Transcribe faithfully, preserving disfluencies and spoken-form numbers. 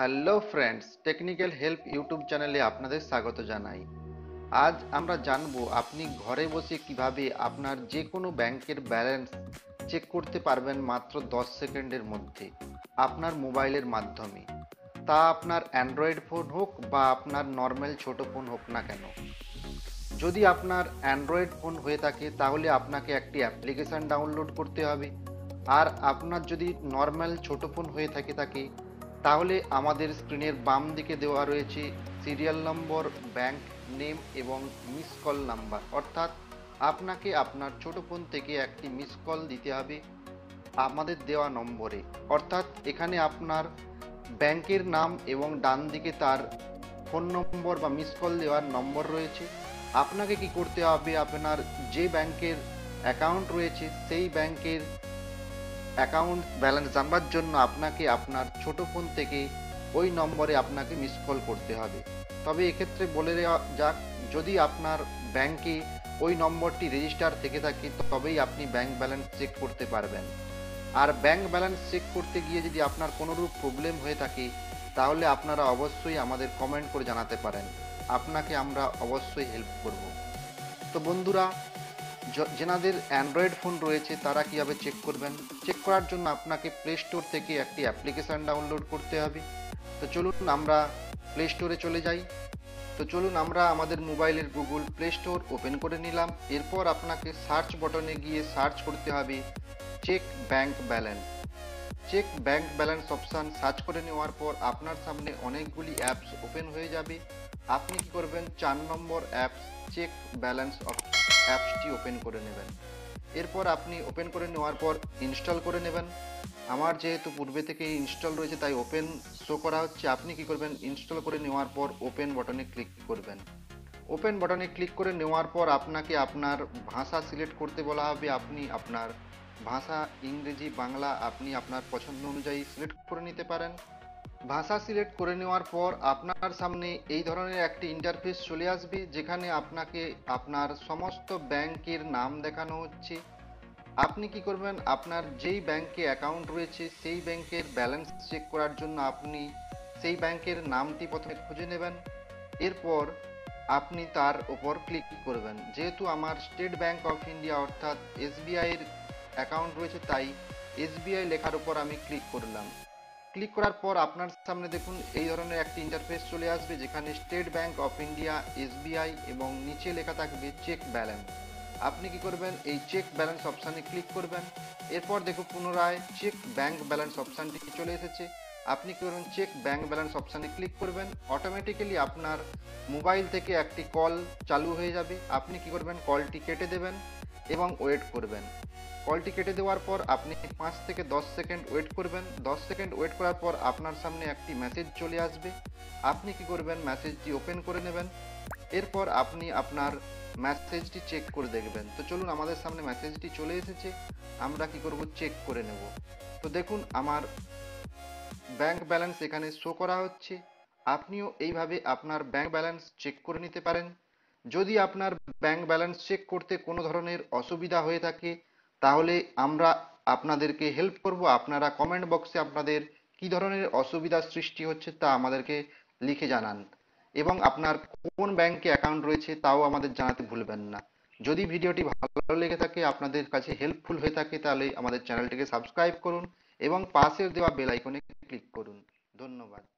Hello friends, technical help YouTube চ্যানেলে আপনাদের স্বাগত জানাই। আজ আমরা জানবো আপনি ঘরে বসে কিভাবে আপনার যে কোনো ব্যাংকের ব্যালেন্স চেক করতে পারবেন মাত্র দশ সেকেন্ডের মধ্যে আপনার মোবাইলের মাধ্যমে। তা আপনার অ্যান্ড্রয়েড ফোন হোক বা আপনার নর্মাল ছোট ফোন হোক না কেন। যদি আপনার অ্যান্ড্রয়েড ফোন হয়ে থাকে তাহলে আপনাকে একটি অ্যাপ্লিকেশান ডাউনলোড করতে হবে, আর আপনার যদি নর্মাল ছোট ফোন হয়ে থাকে তাকে তাহলে আমাদের স্ক্রিনের বাম দিকে দেওয়া রয়েছে সিরিয়াল নম্বর, ব্যাংক নেম এবং মিস কল নাম্বার। অর্থাৎ আপনাকে আপনার ছোট ফোন থেকে একটি মিস কল দিতে হবে আমাদের দেওয়া নম্বরে। অর্থাৎ এখানে আপনার ব্যাংকের নাম এবং ডান দিকে তার ফোন নম্বর বা মিস কল দেওয়ার নম্বর রয়েছে। আপনাকে কি করতে হবে, আপনার যে ব্যাংকের অ্যাকাউন্ট রয়েছে সেই ব্যাংকের অ্যাকাউন্ট ব্যালেন্স জানবার জন্য আপনাকে আপনার ছোট ফোন থেকে ওই নম্বরে আপনাকে মিস কল করতে হবে। তবে এক্ষেত্রে বলে দেওয়া যাক, যদি আপনার ব্যাংকে ওই নম্বরটি রেজিস্টার থেকে থাকে তবেই আপনি ব্যাংক ব্যালেন্স চেক করতে পারবেন। আর ব্যাংক ব্যালেন্স চেক করতে গিয়ে যদি আপনার কোনোরূপ প্রবলেম হয়ে থাকে তাহলে আপনারা অবশ্যই আমাদের কমেন্ট করে জানাতে পারেন, আপনাকে আমরা অবশ্যই হেল্প করব। তো বন্ধুরা, যেনাদের অ্যান্ড্রয়েড ফোন রয়েছে তারা কীভাবে চেক করবেন? চেক করার জন্য আপনাকে প্লে স্টোর থেকে একটি অ্যাপ্লিকেশান ডাউনলোড করতে হবে। তো চলুন আমরা প্লে স্টোরে চলে যাই। তো চলুন আমরা আমাদের মোবাইলের গুগল প্লে স্টোর ওপেন করে নিলাম। এরপর আপনাকে সার্চ বটনে গিয়ে সার্চ করতে হবে check bank balance. Check bank balance option search করে নেওয়ার পর আপনার সামনে অনেকগুলি অ্যাপস ওপেন হয়ে যাবে। আপনি কী করবেন, চার নম্বর অ্যাপস চেক ব্যালেন্স অপশান অ্যাপসটি ওপেন করে নেবেন। এরপর আপনি ওপেন করে নেওয়ার পর ইনস্টল করে নেবেন। আমার যেহেতু পূর্বে থেকে ইনস্টল রয়েছে তাই ওপেন শো করা হচ্ছে। আপনি কি করবেন, ইনস্টল করে নেওয়ার পর ওপেন বটনে ক্লিক করবেন। ওপেন বটনে ক্লিক করে নেওয়ার পর আপনাকে আপনার ভাষা সিলেক্ট করতে বলা হবে। আপনি আপনার ভাষা ইংরেজি, বাংলা আপনি আপনার পছন্দ অনুযায়ী সিলেক্ট করে নিতে পারেন। ভাষা সিলেক্ট করে নেওয়ার পর আপনার সামনে এই ধরনের একটি ইন্টারফেস চলে আসবে, যেখানে আপনাকে আপনার সমস্ত ব্যাংকের নাম দেখানো হচ্ছে। আপনি কি করবেন, আপনার যেই ব্যাংকে অ্যাকাউন্ট রয়েছে সেই ব্যাংকের ব্যালেন্স চেক করার জন্য আপনি সেই ব্যাংকের নামটি প্রথমে খুঁজে নেবেন। এরপর আপনি তার ওপর ক্লিক করবেন। যেহেতু আমার স্টেট ব্যাংক অফ ইন্ডিয়া অর্থাৎ এস বি আই এর অ্যাকাউন্ট রয়েছে তাই এস বি আই লেখার ওপর আমি ক্লিক করলাম। ক্লিক করার পর আপনার সামনে দেখুন এই ধরনের একটি ইন্টারফেস চলে আসবে, যেখানে State Bank of India, S B I এবং নিচে লেখা থাকবে চেক ব্যালেন্স। আপনি কি করবেন, এই চেক ব্যালেন্স অপশানে ক্লিক করবেন। এরপর দেখুন পুনরায় চেক ব্যাংক ব্যালেন্স অপশানটি চলে এসেছে। আপনি কি করবেন, চেক ব্যাংক ব্যালেন্স অপশানে ক্লিক করবেন। অটোমেটিক্যালি আপনার মোবাইল থেকে একটি কল চালু হয়ে যাবে। আপনি কি করবেন, কলটি কেটে দেবেন এবং ওয়েট করবেন। কলটি কেটে দেওয়ার পর আপনি পাঁচ থেকে দশ সেকেন্ড ওয়েট করবেন। দশ সেকেন্ড ওয়েট করার পর আপনার সামনে একটি মেসেজ চলে আসবে। আপনি কি করবেন, মেসেজটি ওপেন করে নেবেন। এরপর আপনি আপনার মেসেজটি চেক করে দেখবেন। তো চলুন, আমাদের সামনে মেসেজটি চলে এসেছে, আমরা কি করব, চেক করে নেব। তো দেখুন আমার ব্যাংক ব্যালেন্স এখানে শো করা হচ্ছে। আপনিও এইভাবে আপনার ব্যাংক ব্যালেন্স চেক করে নিতে পারেন। যদি আপনার ব্যাংক ব্যালেন্স চেক করতে কোনো ধরনের অসুবিধা হয়ে থাকে তাহলে আমরা আপনাদেরকে হেল্প করব। আপনারা কমেন্ট বক্সে আপনাদের কি ধরনের অসুবিধার সৃষ্টি হচ্ছে তা আমাদেরকে লিখে জানান, এবং আপনার কোন ব্যাংকে অ্যাকাউন্ট রয়েছে তাও আমাদের জানাতে ভুলবেন না। যদি ভিডিওটি ভালো লেগে থাকে, আপনাদের কাছে হেল্পফুল হয়ে থাকে, তাহলে আমাদের চ্যানেলটিকে সাবস্ক্রাইব করুন এবং পাশের দেওয়া বেল আইকনে ক্লিক করুন। ধন্যবাদ।